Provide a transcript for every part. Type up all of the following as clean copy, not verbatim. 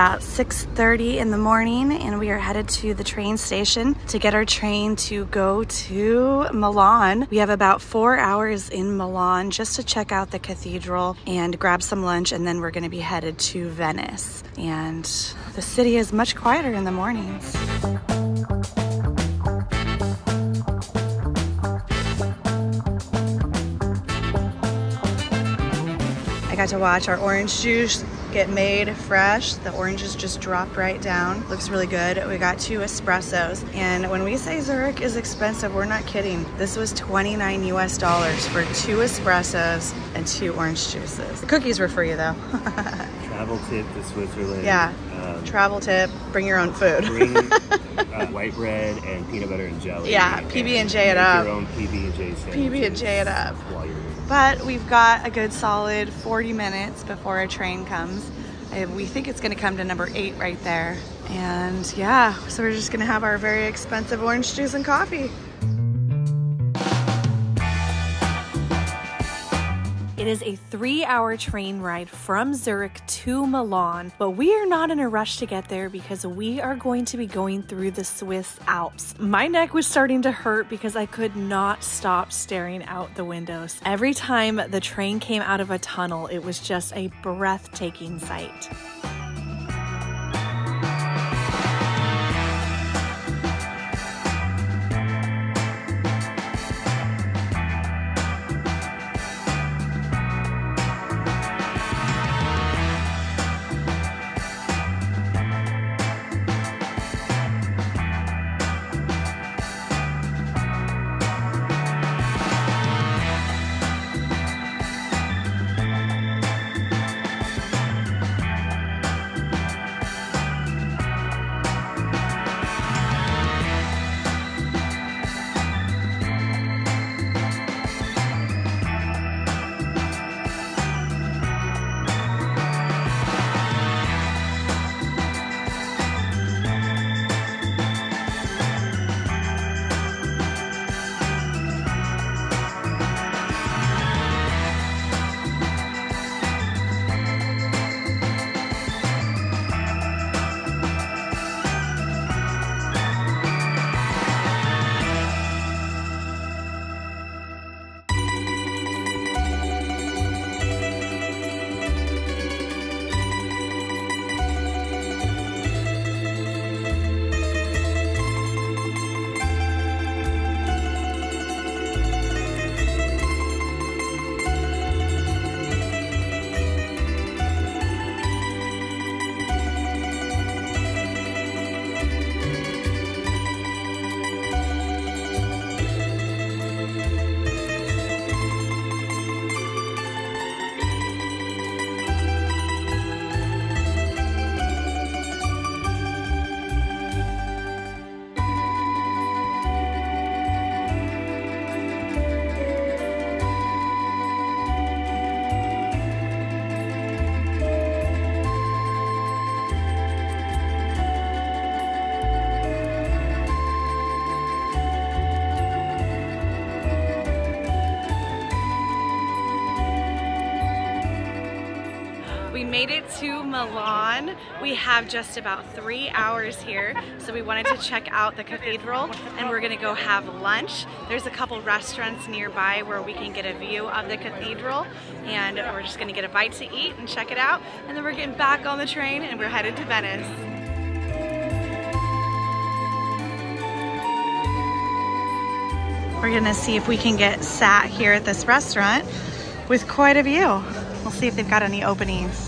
about 6:30 in the morning, and we are headed to the train station to get our train to go to Milan. We have about 4 hours in Milan just to check out the cathedral and grab some lunch, and then we're going to be headed to Venice. And the city is much quieter in the mornings. I got to watch our orange juice get made fresh. The oranges just drop right down. Looks really good. We got 2 espressos. And when we say Zurich is expensive, we're not kidding. This was $29 US for 2 espressos and 2 orange juices. The cookies were free though. Travel tip to Switzerland. Yeah, travel tip, bring your own food. White bread and peanut butter and jelly. Yeah, PB&J it up. Your own PB&J sandwiches. PB&J it up. While you're But we've got a good solid 40 minutes before our train comes. We think it's gonna come to number 8 right there. And yeah, so we're just gonna have our very expensive orange juice and coffee. It is a 3-hour train ride from Zurich to Milan, but we are not in a rush to get there because we are going to be going through the Swiss Alps. My neck was starting to hurt because I could not stop staring out the windows. Every time the train came out of a tunnel, it was just a breathtaking sight. Made it to Milan. We have just about 3 hours here, so we wanted to check out the cathedral and we're gonna go have lunch. There's a couple restaurants nearby where we can get a view of the cathedral, and we're just gonna get a bite to eat and check it out, and then we're getting back on the train and we're headed to Venice. We're gonna see if we can get sat here at this restaurant with quite a view. We'll see if they've got any openings.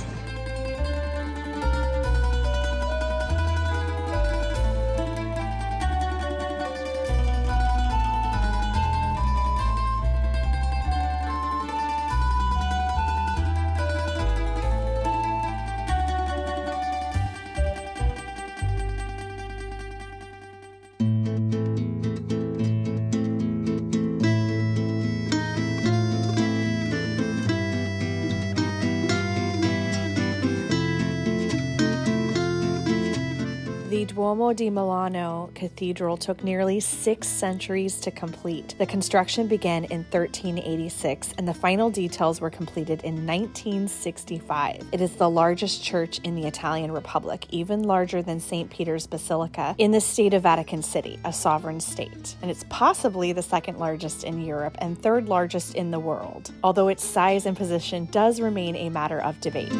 Duomo di Milano cathedral took nearly 6 centuries to complete. The construction began in 1386, and the final details were completed in 1965. It is the largest church in the Italian Republic, even larger than St. Peter's Basilica, in the state of Vatican City, a sovereign state. And it's possibly the second largest in Europe and third largest in the world, although its size and position does remain a matter of debate.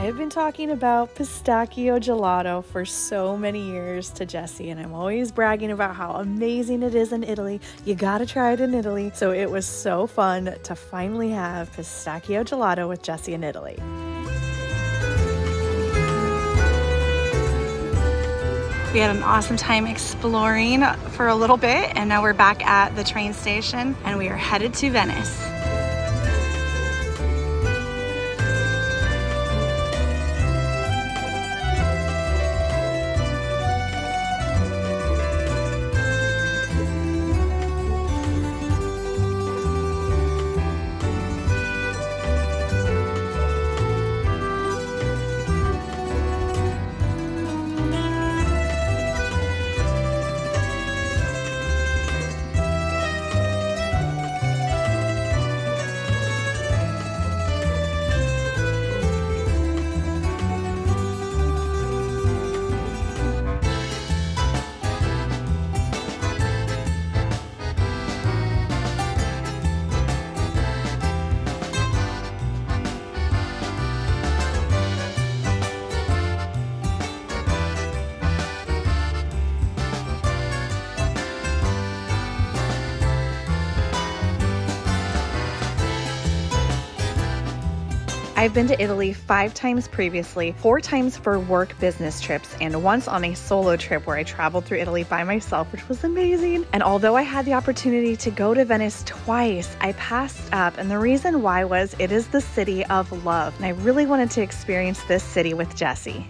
I've been talking about pistachio gelato for so many years to Jesse, and I'm always bragging about how amazing it is in Italy. You gotta try it in Italy. So it was so fun to finally have pistachio gelato with Jesse in Italy. We had an awesome time exploring for a little bit, and now we're back at the train station and we are headed to Venice. I've been to Italy 5 times previously, 4 times for work business trips, and once on a solo trip where I traveled through Italy by myself, which was amazing. And although I had the opportunity to go to Venice twice, I passed up, and the reason why was it is the city of love, and I really wanted to experience this city with Jesse.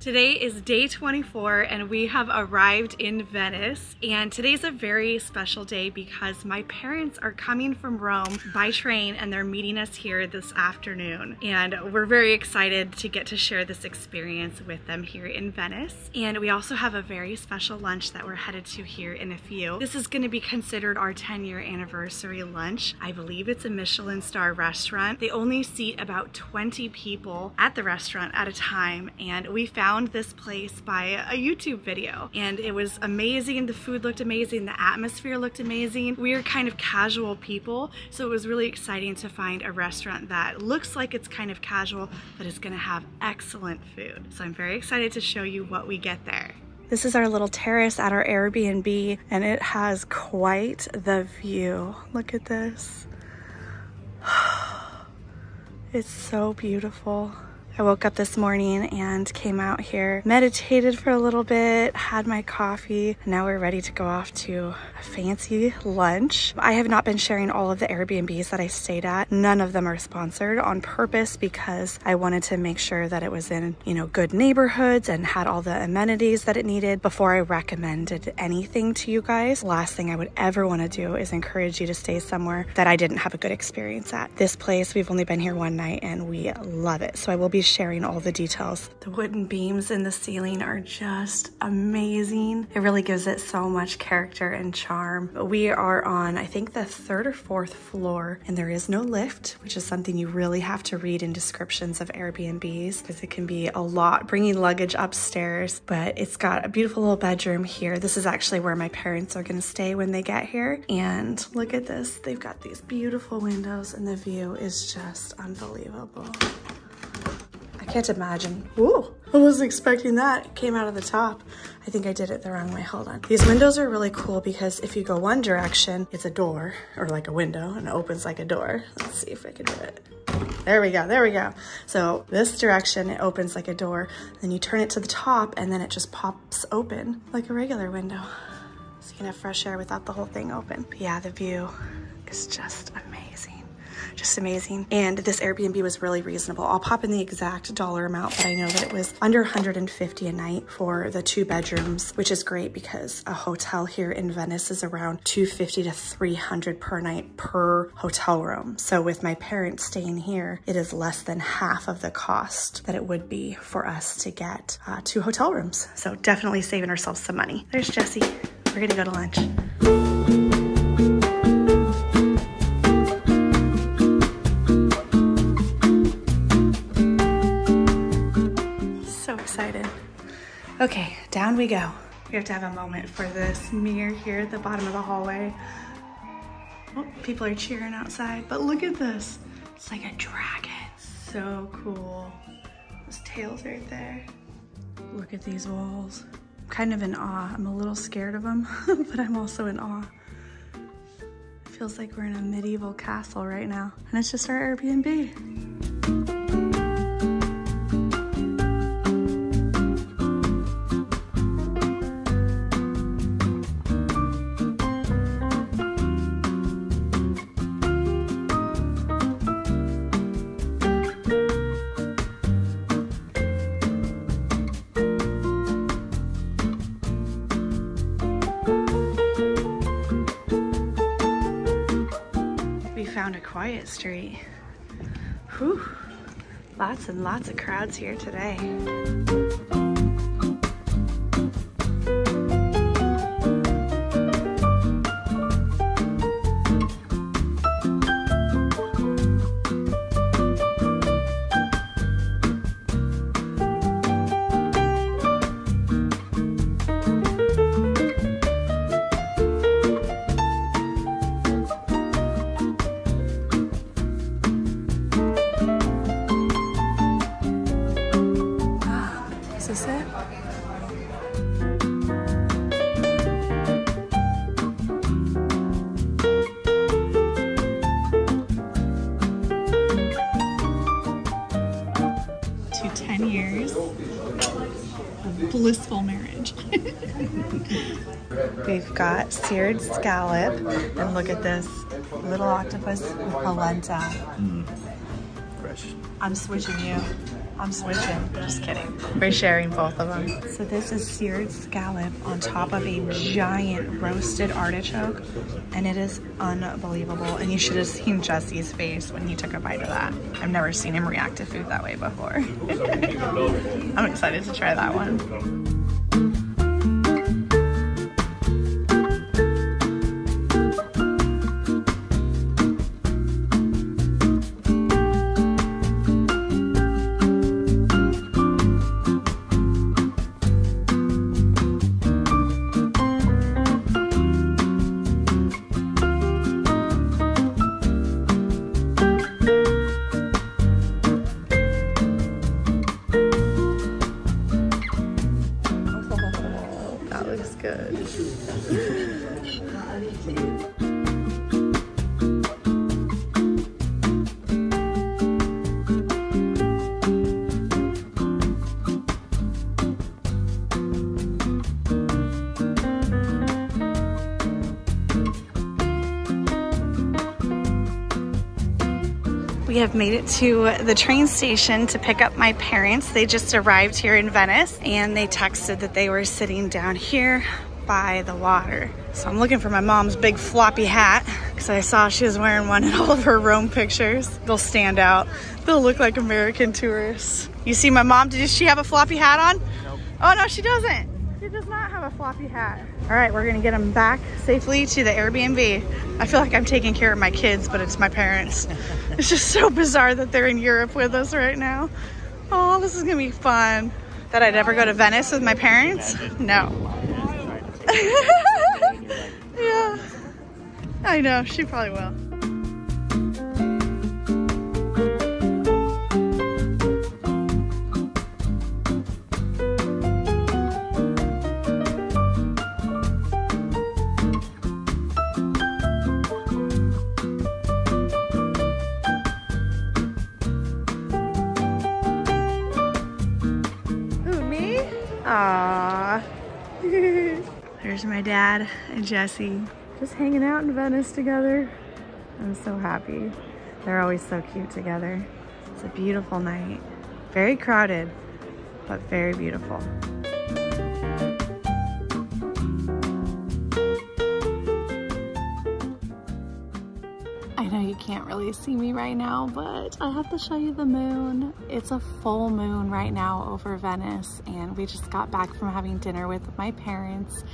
Today is day 24 and we have arrived in Venice, and today's a very special day because my parents are coming from Rome by train and they're meeting us here this afternoon, and we're very excited to get to share this experience with them here in Venice. And we also have a very special lunch that we're headed to here in a few. This is going to be considered our 10-year anniversary lunch. I believe it's a Michelin star restaurant. They only seat about 20 people at the restaurant at a time, and we found this place by a YouTube video, and it was amazing. The food looked amazing, the atmosphere looked amazing. We are kind of casual people, so it was really exciting to find a restaurant that looks like it's kind of casual but is going to have excellent food. So I'm very excited to show you what we get there. This is our little terrace at our Airbnb, and it has quite the view. Look at this. It's so beautiful. I woke up this morning and came out here, meditated for a little bit, had my coffee, and now we're ready to go off to a fancy lunch. I have not been sharing all of the Airbnbs that I stayed at. None of them are sponsored on purpose because I wanted to make sure that it was in, good neighborhoods and had all the amenities that it needed before I recommended anything to you guys. Last thing I would ever want to do is encourage you to stay somewhere that I didn't have a good experience at. This place, we've only been here 1 night and we love it. So I will be be sharing all the details. The wooden beams in the ceiling are just amazing. It really gives it so much character and charm. We are on, I think, the third or fourth floor, and there is no lift, which is something you really have to read in descriptions of Airbnbs because it can be a lot bringing luggage upstairs, but it's got a beautiful little bedroom here. This is actually where my parents are gonna stay when they get here. And look at this, they've got these beautiful windows and the view is just unbelievable. I can't imagine. Ooh, I wasn't expecting that. It came out of the top. I think I did it the wrong way, hold on. These windows are really cool because if you go one direction, it's a door or like a window and it opens like a door. Let's see if I can do it. There we go, there we go. So this direction, it opens like a door, then you turn it to the top and then it just pops open like a regular window. So you can have fresh air without the whole thing open. But yeah, the view is just amazing. Just amazing. And this Airbnb was really reasonable. I'll pop in the exact dollar amount, but I know that it was under $150 a night for the 2 bedrooms, which is great because a hotel here in Venice is around $250 to $300 per night per hotel room. So with my parents staying here, it is less than half of the cost that it would be for us to get 2 hotel rooms. So definitely saving ourselves some money. There's Jesse. We're gonna go to lunch. Okay, down we go. We have to have a moment for this mirror here at the bottom of the hallway. Oh, people are cheering outside, but look at this. It's like a dragon. So cool. Those tails right there. Look at these walls. I'm kind of in awe. I'm a little scared of them, but I'm also in awe. It feels like we're in a medieval castle right now, and it's just our Airbnb. Found a quiet street. Whew, lots and lots of crowds here today. Blissful marriage. We've got seared scallop, and look at this little octopus with polenta. Fresh. I'm switching you. I'm switching. Just kidding. We're sharing both of them. So this is seared scallop on top of a giant roasted artichoke, and it is unbelievable. And you should have seen Jesse's face when he took a bite of that. I've never seen him react to food that way before. I'm excited to try that one. We have made it to the train station to pick up my parents. They just arrived here in Venice and they texted that they were sitting down here by the water. So I'm looking for my mom's big floppy hat because I saw she was wearing one in all of her Rome pictures. They'll stand out. They'll look like American tourists. You see my mom, does she have a floppy hat on? Nope. Oh no, she doesn't. She does not have a floppy hat. All right, we're gonna get them back safely to the Airbnb. I feel like I'm taking care of my kids, but it's my parents. It's just so bizarre that they're in Europe with us right now. Oh, this is gonna be fun. That I'd ever go to Venice with my parents? No. Yeah. I know, she probably will. Aww. There's my dad and Jesse just hanging out in Venice together. I'm so happy. They're always so cute together. It's a beautiful night. Very crowded, but very beautiful. I know you can't really see me right now, but I have to show you the moon. It's a full moon right now over Venice, and we just got back from having dinner with my parents,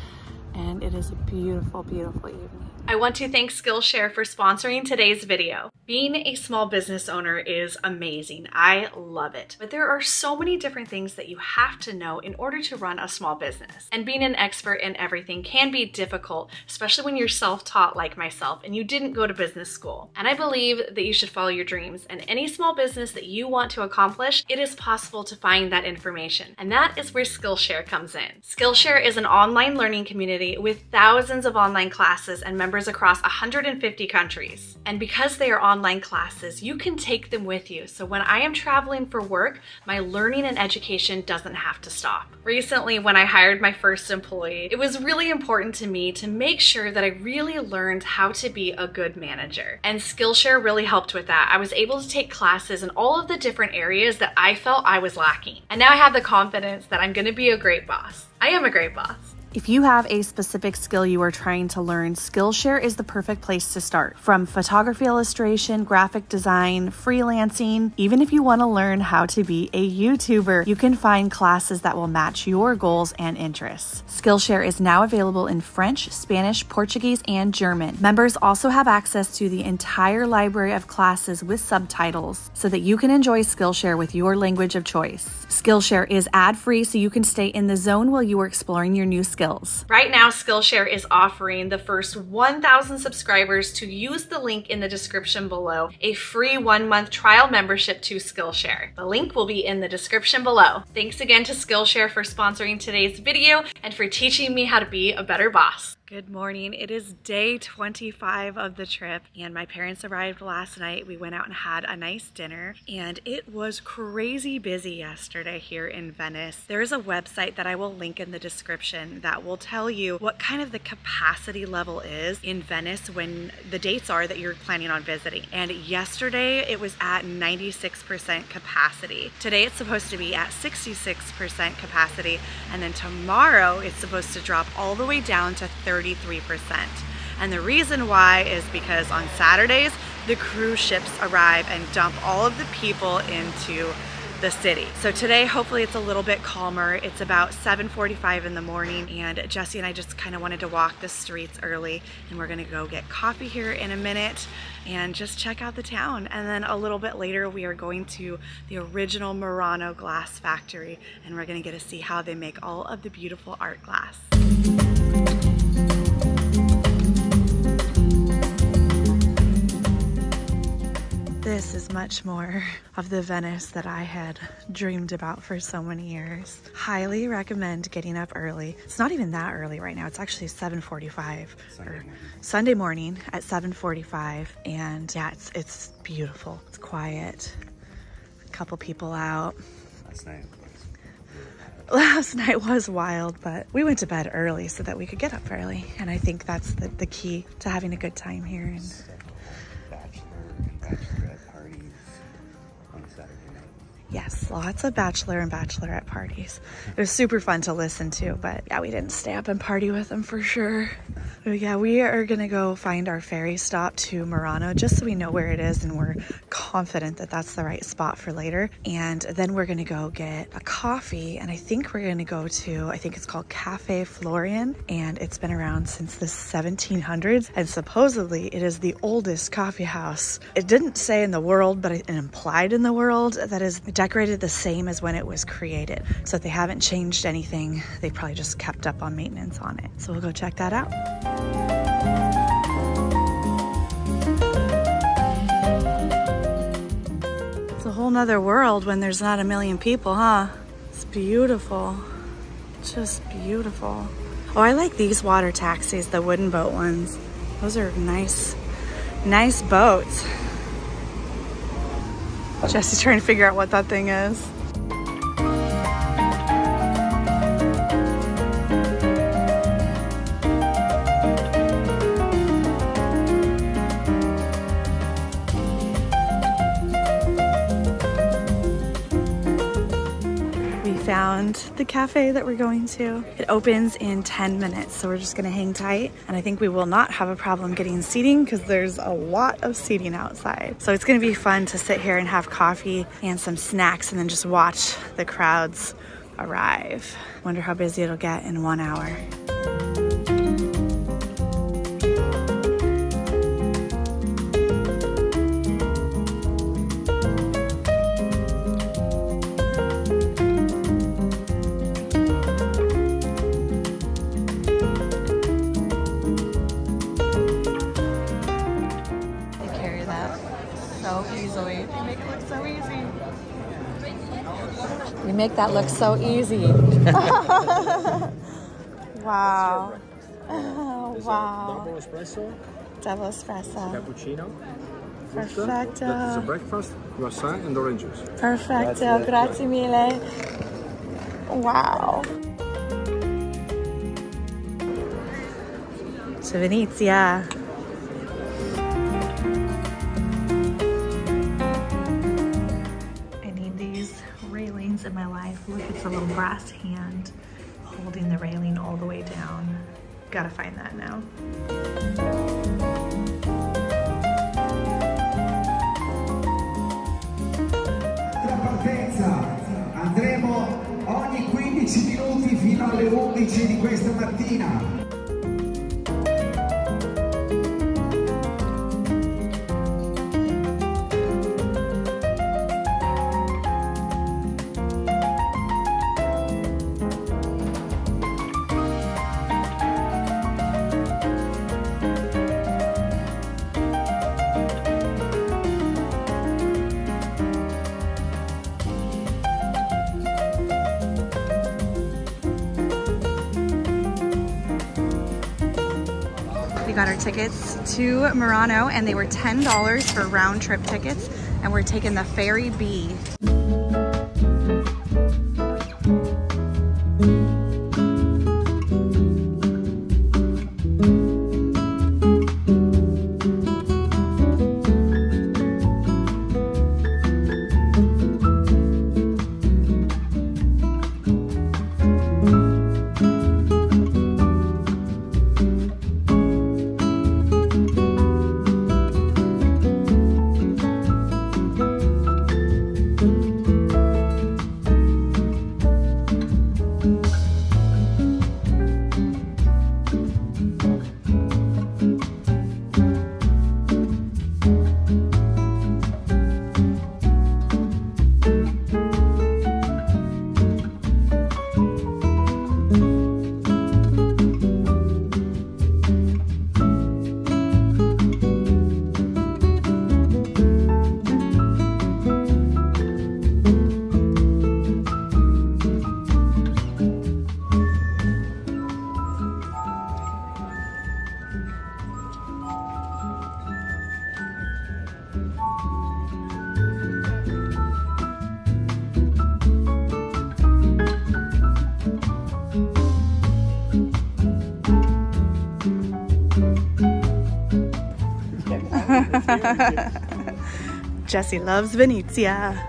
and it is a beautiful, beautiful evening. I want to thank Skillshare for sponsoring today's video. Being a small business owner is amazing. I love it. But there are so many different things that you have to know in order to run a small business. And being an expert in everything can be difficult, especially when you're self-taught like myself and you didn't go to business school. And I believe that you should follow your dreams. And any small business that you want to accomplish, it is possible to find that information. And that is where Skillshare comes in. Skillshare is an online learning community with thousands of online classes and members across 150 countries. And because they are online classes, you can take them with you. So when I am traveling for work, my learning and education doesn't have to stop. Recently, when I hired my first employee, it was really important to me to make sure that I really learned how to be a good manager. And Skillshare really helped with that. I was able to take classes in all of the different areas that I felt I was lacking. And now I have the confidence that I'm gonna be a great boss. I am a great boss. If you have a specific skill you are trying to learn, Skillshare is the perfect place to start. From photography illustration, graphic design, freelancing, even if you want to learn how to be a YouTuber, you can find classes that will match your goals and interests. Skillshare is now available in French, Spanish, Portuguese, and German. Members also have access to the entire library of classes with subtitles so that you can enjoy Skillshare with your language of choice. Skillshare is ad-free, so you can stay in the zone while you are exploring your new skills. Right now, Skillshare is offering the first 1,000 subscribers to use the link in the description below, a free 1-month trial membership to Skillshare. The link will be in the description below. Thanks again to Skillshare for sponsoring today's video and for teaching me how to be a better boss. Good morning. It is day 25 of the trip, and my parents arrived last night. We went out and had a nice dinner, and it was crazy busy yesterday here in Venice. There is a website that I will link in the description that will tell you what kind of the capacity level is in Venice when the dates are that you're planning on visiting. And yesterday it was at 96% capacity. Today it's supposed to be at 66% capacity, and then tomorrow it's supposed to drop all the way down to 33%. And the reason why is because on Saturdays, the cruise ships arrive and dump all of the people into the city. So today, hopefully it's a little bit calmer. It's about 7:45 in the morning, and Jesse and I just kind of wanted to walk the streets early, and we're gonna go get coffee here in a minute and just check out the town. And then a little bit later, we are going to the original Murano glass factory, and we're gonna get to see how they make all of the beautiful art glass. This is much more of the Venice that I had dreamed about for so many years. Highly recommend getting up early. It's not even that early right now. It's actually 7:45 or Sunday morning at 7:45. And yeah, it's beautiful. It's quiet. A couple people out. Last night was wild, but we went to bed early so that we could get up early. And I think that's the key to having a good time here. And yes, lots of bachelor and bachelorette parties. It was super fun to listen to, but yeah, we didn't stay up and party with them for sure. But yeah, we are going to go find our ferry stop to Murano just so we know where it is and we're confident that that's the right spot for later. And then we're going to go get a coffee, and I think we're going to go to, I think it's called Cafe Florian, and it's been around since the 1700s, and supposedly it is the oldest coffee house. It didn't say in the world, but it implied in the world, that is decorated the same as when it was created. So they haven't changed anything. They probably just kept up on maintenance on it. So we'll go check that out. It's a whole nother world when there's not a million people, huh? It's beautiful, just beautiful. Oh, I like these water taxis, the wooden boat ones. Those are nice, nice boats. Jesse's trying to figure out what that thing is. The cafe that we're going to. It opens in 10 minutes, so we're just gonna hang tight, and I think we will not have a problem getting seating because there's a lot of seating outside. So it's gonna be fun to sit here and have coffee and some snacks and then just watch the crowds arrive. Wonder how busy it'll get in 1 hour. Make that look so easy. Wow. Oh, wow. Double espresso. Double espresso. Cappuccino. Perfecto. That is a breakfast, croissant and orange juice. Perfecto. Grazie mille. Wow. To Venezia. In my life. Look, it's a little brass hand holding the railing all the way down. Gotta find that now. Andremo ogni 15 minuti fino alle 11 di questa mattina. Got our tickets to Murano, and they were $10 for round trip tickets, and we're taking the ferry B. Jesse loves Venezia.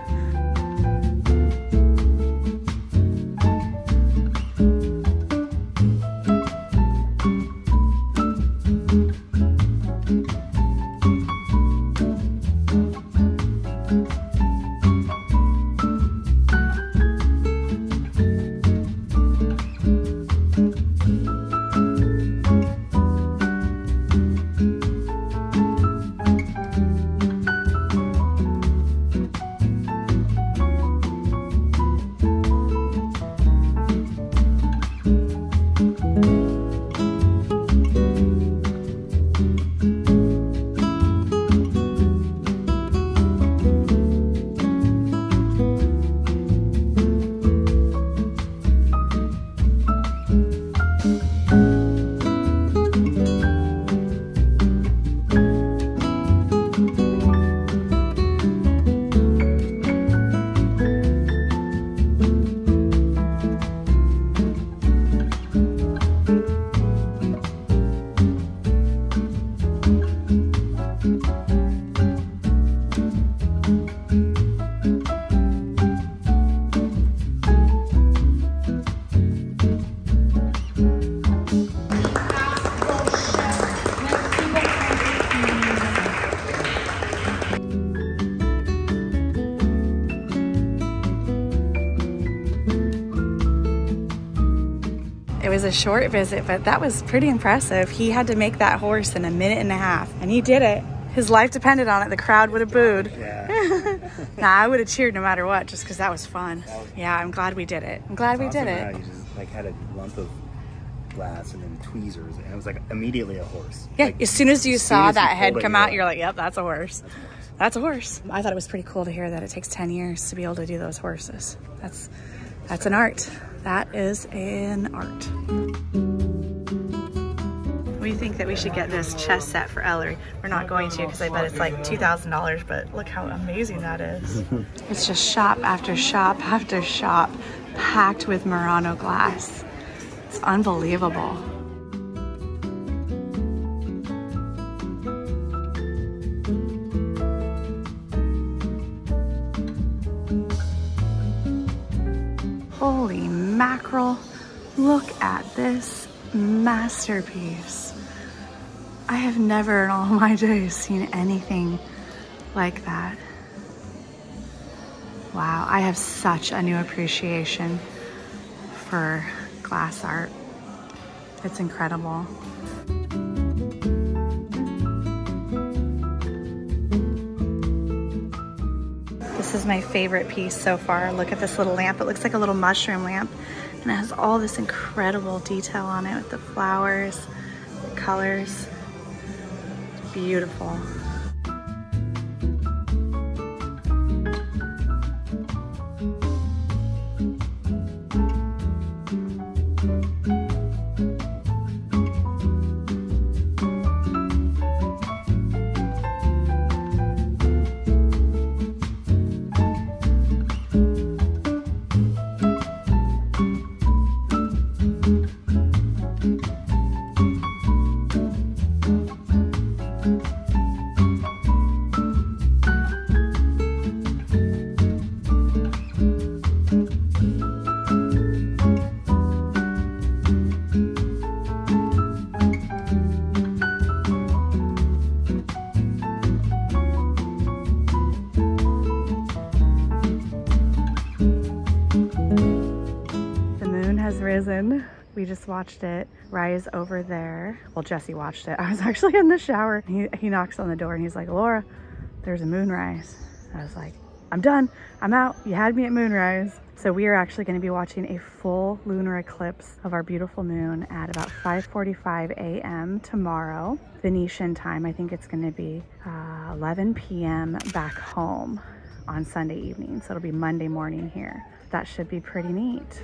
a short visit, but that was pretty impressive. He had to make that horse in a minute and a half, and he did it. His life depended on it. The crowd would have booed. Yeah. Nah, I would have cheered no matter what, just because that was fun. Yeah, I'm glad we did it. I'm glad we did it. You just like had a lump of glass and then tweezers, and it was like immediately a horse. Yeah, like, as soon as you saw that head come out, you're like, yep, that's a horse. That's a horse. I thought it was pretty cool to hear that it takes 10 years to be able to do those horses. That's an art. That is an art. We think that we should get this chess set for Ellery. We're not going to because I bet it's like $2,000, but look how amazing that is. It's just shop after shop after shop, packed with Murano glass. It's unbelievable. Holy mackerel, look at this masterpiece. I have never in all my days seen anything like that. Wow, I have such a new appreciation for glass art. It's incredible. This is my favorite piece so far. Look at this little lamp. It looks like a little mushroom lamp, and it has all this incredible detail on it with the flowers, the colors. Beautiful. We just watched it rise over there. Well, Jesse watched it. I was actually in the shower. He knocks on the door and he's like, "Laura, there's a moonrise." I was like, "I'm done. I'm out. You had me at moonrise." So we are actually going to be watching a full lunar eclipse of our beautiful moon at about 5:45 a.m. tomorrow, Venetian time. I think it's going to be 11 p.m. back home on Sunday evening. So it'll be Monday morning here. That should be pretty neat.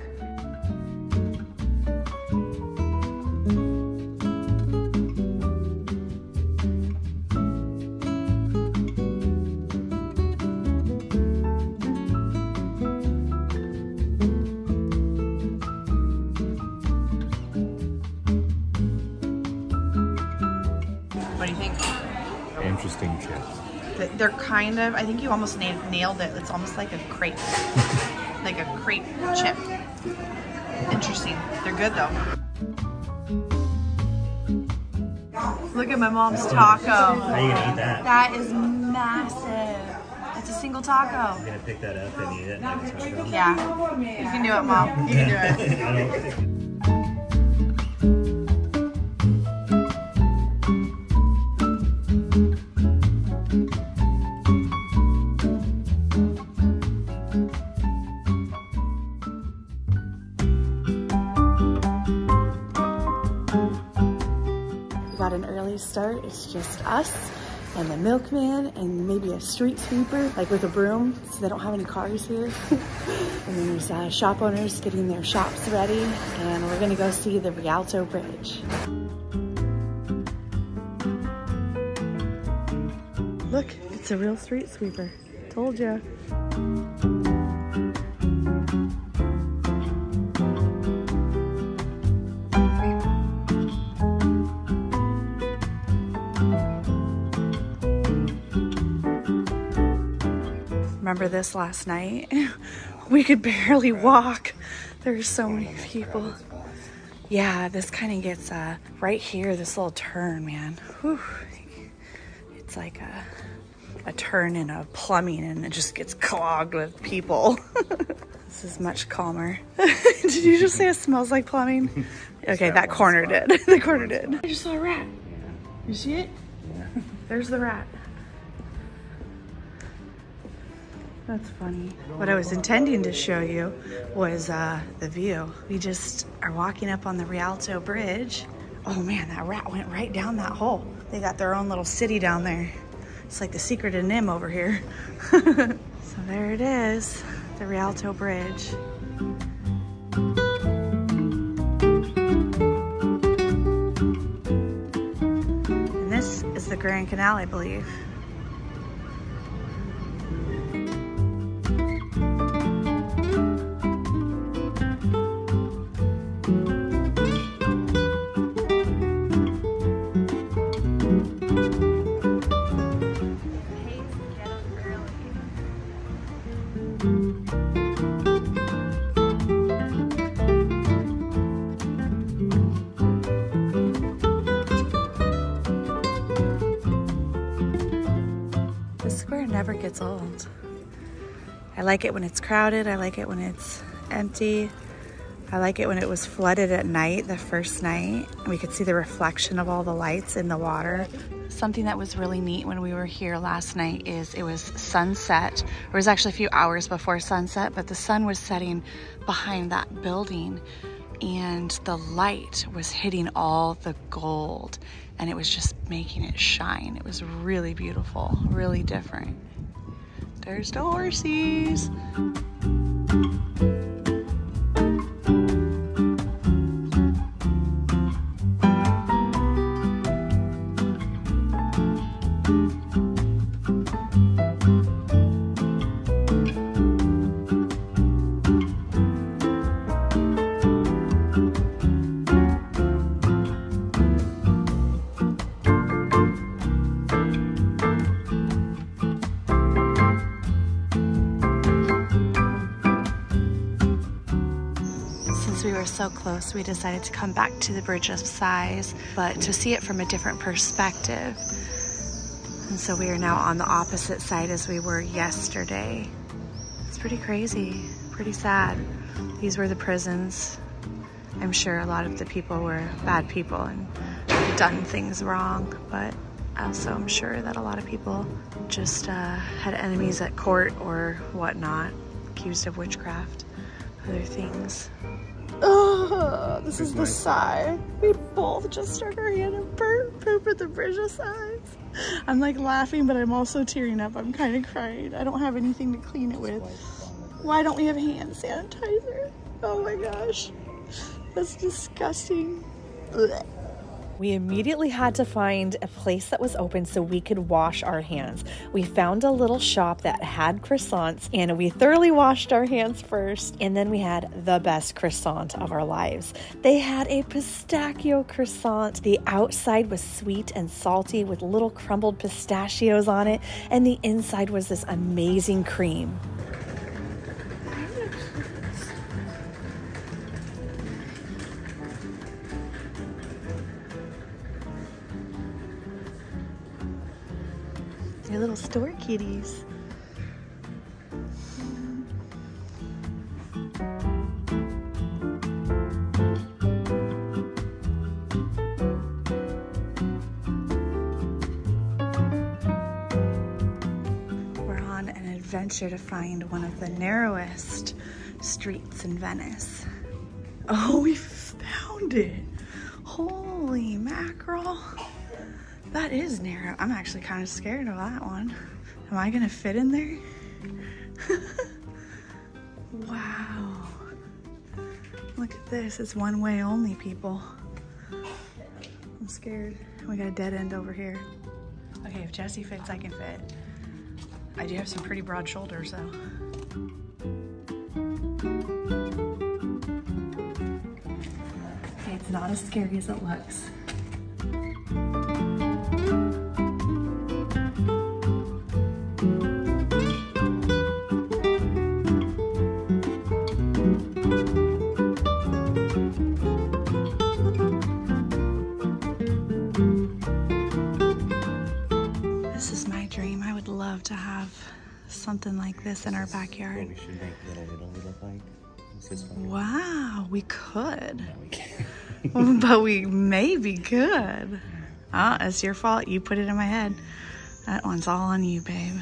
Interesting chips. They're kind of, I think you almost nailed it. It's almost like a crepe. Like a crepe chip. Interesting. They're good though. Look at my mom's taco. How are you going to eat that? That is massive. It's a single taco. You're going to pick that up and eat it. And yeah. You can do it, Mom. You can do it. Start. It's just us and the milkman and maybe a street sweeper, like with a broom, so they don't have any cars here. And then there's shop owners getting their shops ready, and we're gonna go see the Rialto Bridge. Look, it's a real street sweeper. Told ya. Remember this last night? We could barely walk. There's so many people. Yeah, this kind of gets right here, this little turn, man. Whew. It's like a turn in a plumbing, and it just gets clogged with people. This is much calmer. Did you just say it smells like plumbing? Okay, that corner did. The corner did. I just saw a rat. Yeah. You see it? Yeah. There's the rat. That's funny. What I was intending to show you was the view. We just are walking up on the Rialto Bridge. Oh man, that rat went right down that hole. They got their own little city down there. It's like the secret of Nim over here. So there it is, the Rialto Bridge. And this is the Grand Canal, I believe. Never gets old. I like it when it's crowded. I like it when it's empty. I like it when it was flooded at night, the first night. We could see the reflection of all the lights in the water. Something that was really neat when we were here last night is it was sunset. It was actually a few hours before sunset, but the sun was setting behind that building and the light was hitting all the gold and it was just making it shine. It was really beautiful, really different. There's the horses. So close, we decided to come back to the Bridge of Sighs, but to see it from a different perspective. And so we are now on the opposite side as we were yesterday. It's pretty crazy, pretty sad. These were the prisons. I'm sure a lot of the people were bad people and done things wrong, but also I'm sure that a lot of people just had enemies at court or whatnot, accused of witchcraft, other things. Oh, this is the sigh. We both just stuck our hand and poop at the Bridge of Sighs. I'm like laughing, but I'm also tearing up. I'm kind of crying. I don't have anything to clean it with. Why don't we have hand sanitizer? Oh my gosh, that's disgusting. Blech. We immediately had to find a place that was open so we could wash our hands. We found a little shop that had croissants and we thoroughly washed our hands first, and then we had the best croissant of our lives. They had a pistachio croissant. The outside was sweet and salty with little crumbled pistachios on it, and the inside was this amazing cream. They're little store kitties. We're on an adventure to find one of the narrowest streets in Venice. Oh, we found it! Holy mackerel! That is narrow. I'm actually kind of scared of that one. Am I gonna fit in there? Wow. Look at this. It's one way only, people. I'm scared. We got a dead end over here. Okay, if Jesse fits, I can fit. I do have some pretty broad shoulders, though. Okay, it's not as scary as it looks. something like this in our backyard. Well, we should make little like this one. Wow, we could. No, we can't. But we maybe could. Ah, it's your fault. You put it in my head. That one's all on you, babe.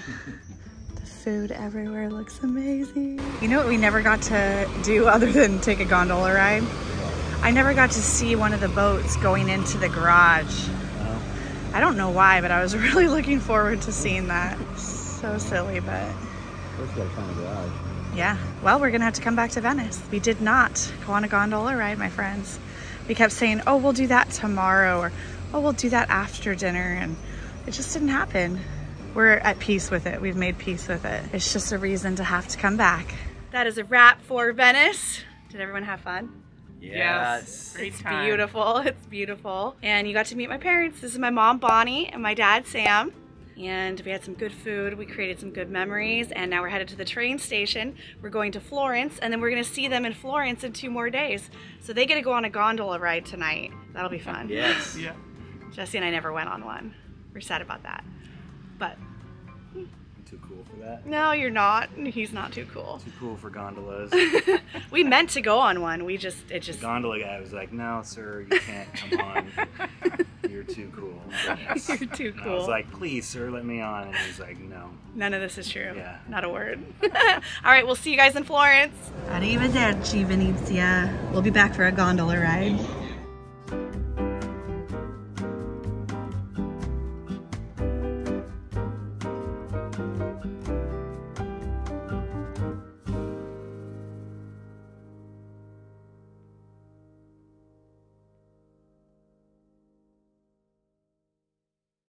The food everywhere looks amazing. You know what we never got to do other than take a gondola ride? I never got to see one of the boats going into the garage. I don't know why, but I was really looking forward to seeing that. So silly, but... First gotta find a garage. Yeah. Well, we're gonna have to come back to Venice. We did not go on a gondola ride, my friends. We kept saying, oh, we'll do that tomorrow, or oh, we'll do that after dinner, and it just didn't happen. We're at peace with it. We've made peace with it. It's just a reason to have to come back. That is a wrap for Venice. Did everyone have fun? Yes. It's beautiful. It's beautiful. And you got to meet my parents. This is my mom, Bonnie, and my dad, Sam. And we had some good food. We created some good memories. And now we're headed to the train station. We're going to Florence, and then we're going to see them in Florence in 2 more days. So they get to go on a gondola ride tonight. That'll be fun. Yes. Yeah. Jesse and I never went on one. We're sad about that. But... too cool for that? No, you're not. He's not too cool. Too cool for gondolas. We meant to go on one. We just, it just... The gondola guy was like, no, sir, you can't come on. You're too cool. You're too cool. And I was like, please, sir, let me on. And he's like, no. None of this is true. Yeah. Not a word. All right, we'll see you guys in Florence. Arrivederci, Venezia. We'll be back for a gondola ride.